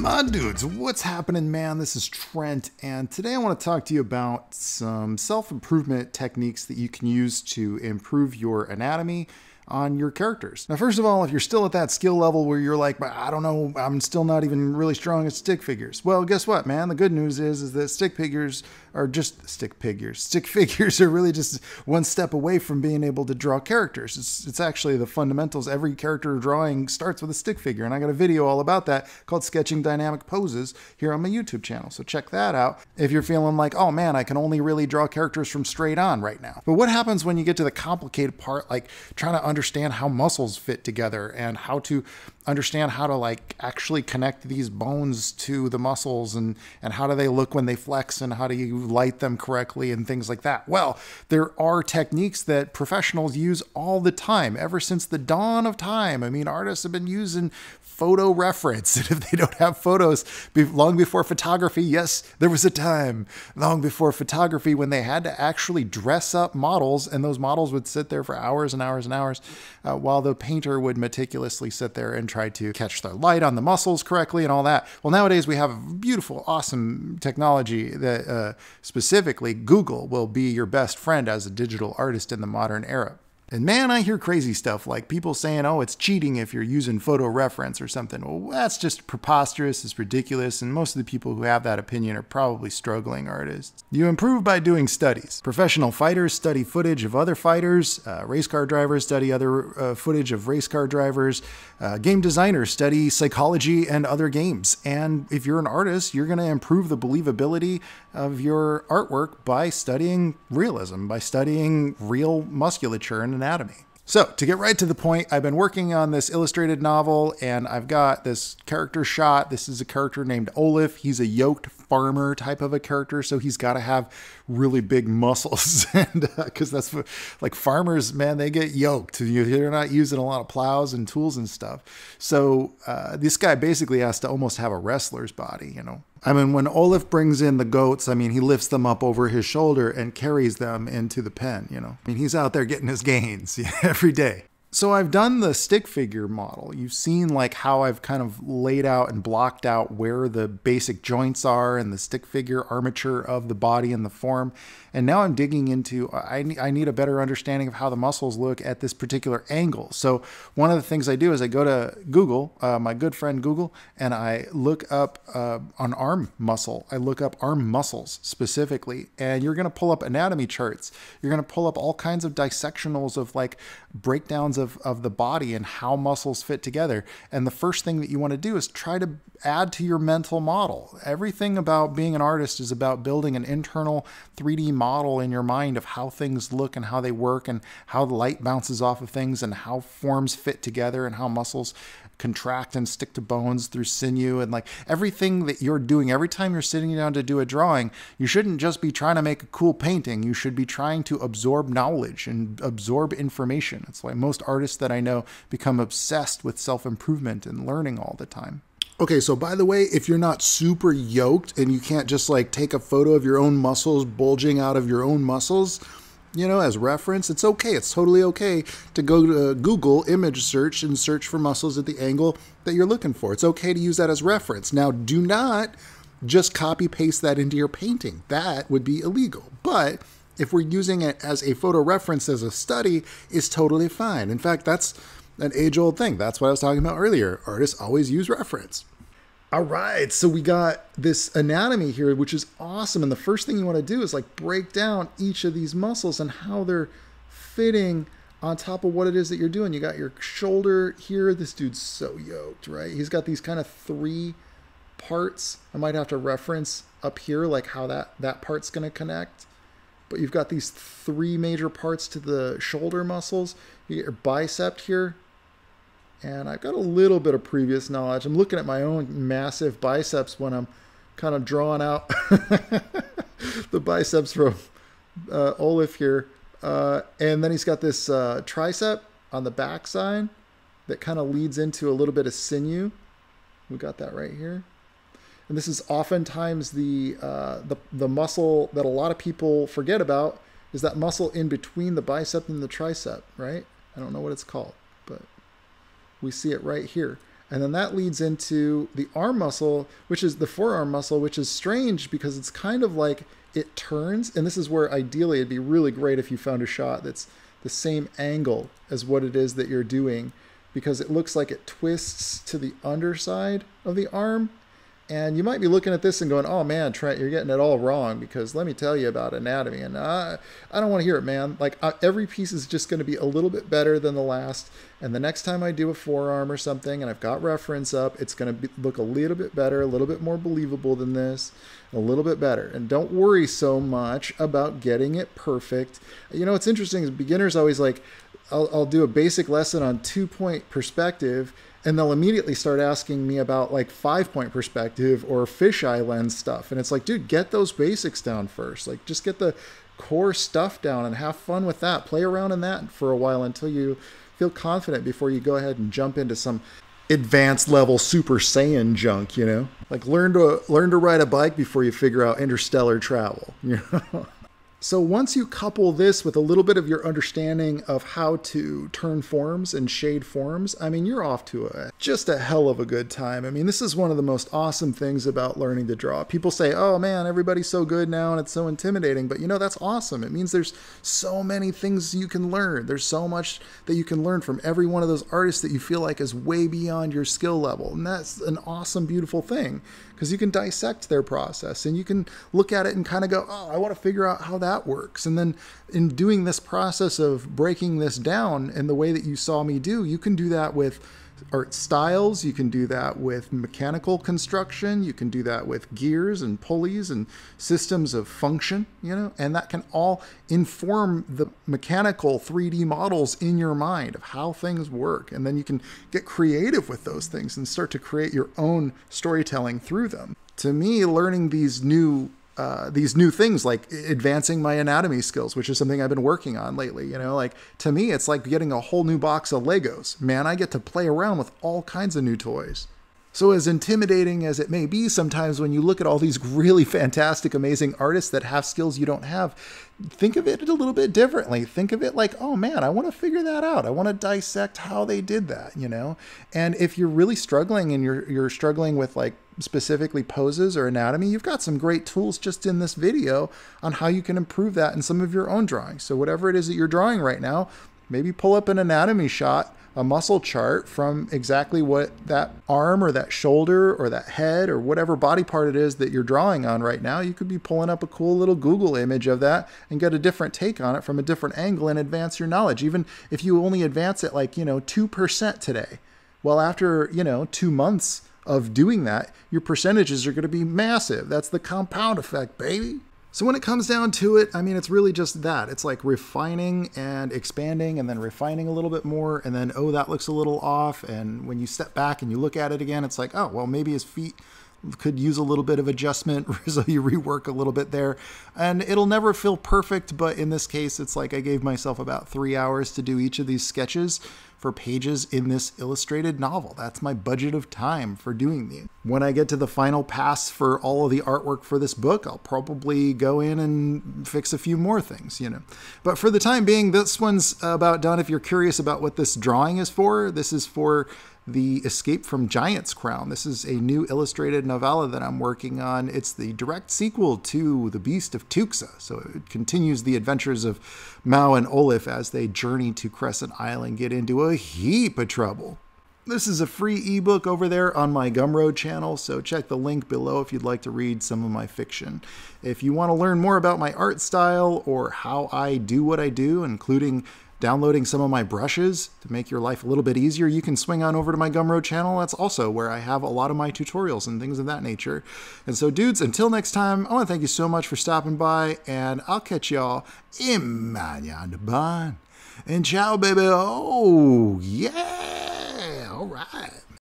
my dudes, what's happening, man? This is Trent, and today I want to talk to you about some self-improvement techniques that you can use to improve your anatomy on your characters. Now, first of all, if you're still at that skill level where you're like, I don't know, I'm still not even really strong at stick figures. Well, guess what, man? The good news is that Stick figures are really just one step away from being able to draw characters. It's actually the fundamentals. Every character drawing starts with a stick figure, and I got a video all about that called Sketching Dynamic Poses here on my YouTube channel, so check that out if you're feeling like, oh man, I can only really draw characters from straight on right now. But what happens when you get to the complicated part, like trying to understand how muscles fit together and how to understand how to like actually connect these bones to the muscles and how do they look when they flex and how do you light them correctly and things like that? Well, there are techniques that professionals use all the time, ever since the dawn of time. I mean, artists have been using photo reference, and if they don't have photos, long before photography, yes, there was a time long before photography when they had to actually dress up models, and those models would sit there for hours and hours and hours while the painter would meticulously sit there and try to catch the light on the muscles correctly and all that. Well, nowadays we have beautiful, awesome technology that specifically Google will be your best friend as a digital artist in the modern era. And man, I hear crazy stuff like people saying, oh, it's cheating if you're using photo reference or something. Well, that's just preposterous, it's ridiculous, and most of the people who have that opinion are probably struggling artists. You improve by doing studies. Professional fighters study footage of other fighters. Race car drivers study other footage of race car drivers. Game designers study psychology and other games. And if you're an artist, you're gonna improve the believability of your artwork by studying realism, by studying real musculature and anatomy. So to get right to the point, I've been working on this illustrated novel and I've got this character shot. This is a character named Oliph. He's a yoked farmer type of a character, so he's got to have really big muscles, and because that's what, like, farmers, man, they get yoked. They're not using a lot of plows and tools and stuff. So this guy basically has to almost have a wrestler's body, you know. I mean, when Oliph brings in the goats, I mean, he lifts them up over his shoulder and carries them into the pen, you know. I mean, he's out there getting his gains every day. So I've done the stick figure model. You've seen like how I've kind of laid out and blocked out where the basic joints are and the stick figure armature of the body and the form. And now I'm digging into, I need a better understanding of how the muscles look at this particular angle. So one of the things I do is I go to Google, my good friend Google, and I look up an arm muscle. I look up arm muscles specifically, and you're gonna pull up anatomy charts. You're gonna pull up all kinds of dissectionals of like breakdowns of the body and how muscles fit together. And the first thing that you want to do is try to add to your mental model. Everything about being an artist is about building an internal 3D model in your mind of how things look and how they work and how the light bounces off of things and how forms fit together and how muscles contract and stick to bones through sinew, and like everything that you're doing every time you're sitting down to do a drawing, you shouldn't just be trying to make a cool painting. You should be trying to absorb knowledge and absorb information. That's why most artists that I know become obsessed with self-improvement and learning all the time. Okay, so by the way, if you're not super yoked and you can't just like take a photo of your own muscles bulging out of your own muscles, you know, as reference, it's okay. It's totally okay to go to Google image search and search for muscles at the angle that you're looking for. It's okay to use that as reference. Now, do not just copy paste that into your painting. That would be illegal. But if we're using it as a photo reference, as a study, it's totally fine. In fact, that's an age-old thing. That's what I was talking about earlier. Artists always use reference. All right, so we got this anatomy here, which is awesome. And the first thing you want to do is like break down each of these muscles and how they're fitting on top of what it is that you're doing. You got your shoulder here. This dude's so yoked, right? He's got these kind of three parts. I might have to reference up here, like how that part's going to connect. But you've got these three major parts to the shoulder muscles. You get your bicep here. And I've got a little bit of previous knowledge. I'm looking at my own massive biceps when I'm kind of drawing out the biceps from Oliph here. And then he's got this tricep on the backside that kind of leads into a little bit of sinew. We got that right here. And this is oftentimes the muscle that a lot of people forget about, is that muscle in between the bicep and the tricep, right? I don't know what it's called, but we see it right here. And then that leads into the arm muscle, which is the forearm muscle, which is strange because it's kind of like it turns. And this is where ideally it'd be really great if you found a shot that's the same angle as what it is that you're doing, because it looks like it twists to the underside of the arm. And you might be looking at this and going, oh man, Trent, you're getting it all wrong, because let me tell you about anatomy. And I don't want to hear it, man. Like every piece is just going to be a little bit better than the last. And the next time I do a forearm or something and I've got reference up, it's going to look a little bit better, a little bit more believable than this, a little bit better. And don't worry so much about getting it perfect. You know, it's interesting is beginners always like, I'll do a basic lesson on 2-point perspective, and they'll immediately start asking me about like 5-point perspective or fisheye lens stuff. And it's like, dude, get those basics down first. Like just get the core stuff down and have fun with that. Play around in that for a while until you feel confident before you go ahead and jump into some advanced level Super Saiyan junk, you know? Like learn to ride a bike before you figure out interstellar travel, you know? So once you couple this with a little bit of your understanding of how to turn forms and shade forms, I mean, you're off to just a hell of a good time. I mean, this is one of the most awesome things about learning to draw. People say, oh man, everybody's so good now and it's so intimidating, but you know, that's awesome. It means there's so many things you can learn. There's so much that you can learn from every one of those artists that you feel like is way beyond your skill level. And that's an awesome, beautiful thing, because you can dissect their process and you can look at it and kind of go, oh, I want to figure out how that works. And then in doing this process of breaking this down in the way that you saw me do, you can do that with art styles, you can do that with mechanical construction, you can do that with gears and pulleys and systems of function, you know, and that can all inform the mechanical 3D models in your mind of how things work. And then you can get creative with those things and start to create your own storytelling through them. To me, learning these new things, like advancing my anatomy skills, which is something I've been working on lately, you know, like to me, it's like getting a whole new box of Legos, man. I get to play around with all kinds of new toys. So as intimidating as it may be, sometimes when you look at all these really fantastic, amazing artists that have skills you don't have, think of it a little bit differently. Think of it like, oh man, I want to figure that out. I want to dissect how they did that, you know? And if you're really struggling and you're struggling with like specifically poses or anatomy, you've got some great tools just in this video on how you can improve that in some of your own drawing. So whatever it is that you're drawing right now, maybe pull up an anatomy shot, a muscle chart from exactly what that arm or that shoulder or that head or whatever body part it is that you're drawing on right now. You could be pulling up a cool little Google image of that and get a different take on it from a different angle and advance your knowledge. Even if you only advance it like, you know, 2% today, well, after, you know, 2 months of doing that, your percentages are going to be massive. That's the compound effect, baby. So when it comes down to it, I mean, it's really just that. It's like refining and expanding and then refining a little bit more. And then, oh, that looks a little off. And when you step back and you look at it again, it's like, oh, well, maybe his feet could use a little bit of adjustment. So you rework a little bit there, and it'll never feel perfect. But in this case, it's like I gave myself about 3 hours to do each of these sketches for pages in this illustrated novel. That's my budget of time for doing these. When I get to the final pass for all of the artwork for this book, I'll probably go in and fix a few more things, you know. But for the time being, this one's about done. If you're curious about what this drawing is for, this is for The Escape from Giant's Crown. This is a new illustrated novella that I'm working on. It's the direct sequel to The Beast of Tuksa. So it continues the adventures of Mao and Oliph as they journey to Crescent Island, get into a heap of trouble. This is a free ebook over there on my Gumroad channel, so check the link below if you'd like to read some of my fiction. If you want to learn more about my art style or how I do what I do, including downloading some of my brushes to make your life a little bit easier, you can swing on over to my Gumroad channel. That's also where I have a lot of my tutorials and things of that nature. And so dudes, until next time, I want to thank you so much for stopping by, and I'll catch y'all in my yonder. And ciao, baby. Oh, yeah. All right.